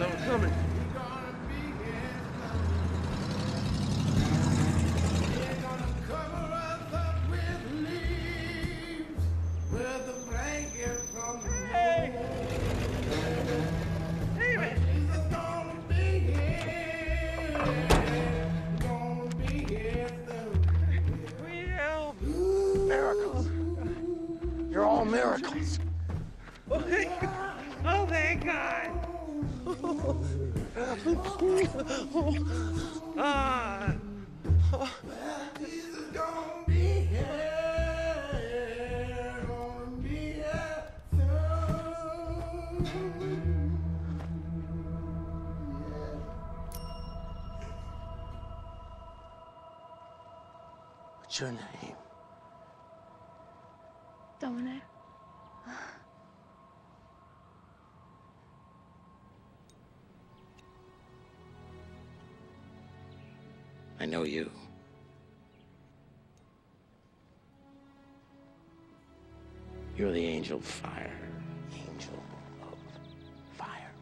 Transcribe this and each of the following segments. someone's coming. Miracles. Oh, thank God. Jesus, don't be here. Don't be here soon. What's your name? Dominic. I know you. You're the angel of fire. Angel of fire.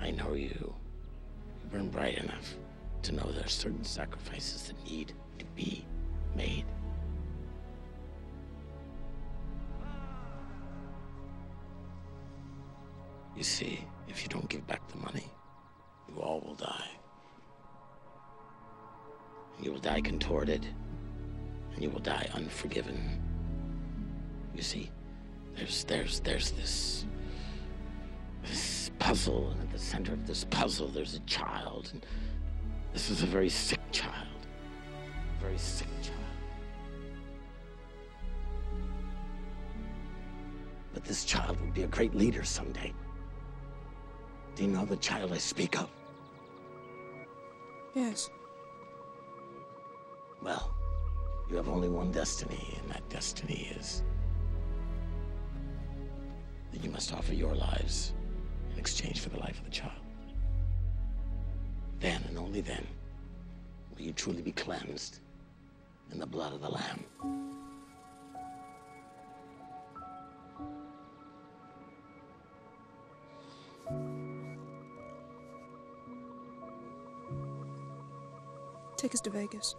I know you. You burn bright enough to know there are certain sacrifices that need to be made. You see, if you don't give back the money, you all will die. You will die contorted, and you will die unforgiven. You see, there's this puzzle, and at the center of this puzzle, there's a child. And this is a very sick child, a very sick child. But this child will be a great leader someday. Do you know the child I speak of? Yes. Well, you have only one destiny, and that destiny is that you must offer your lives in exchange for the life of the child. Then, and only then, will you truly be cleansed in the blood of the Lamb. Take us to Vegas.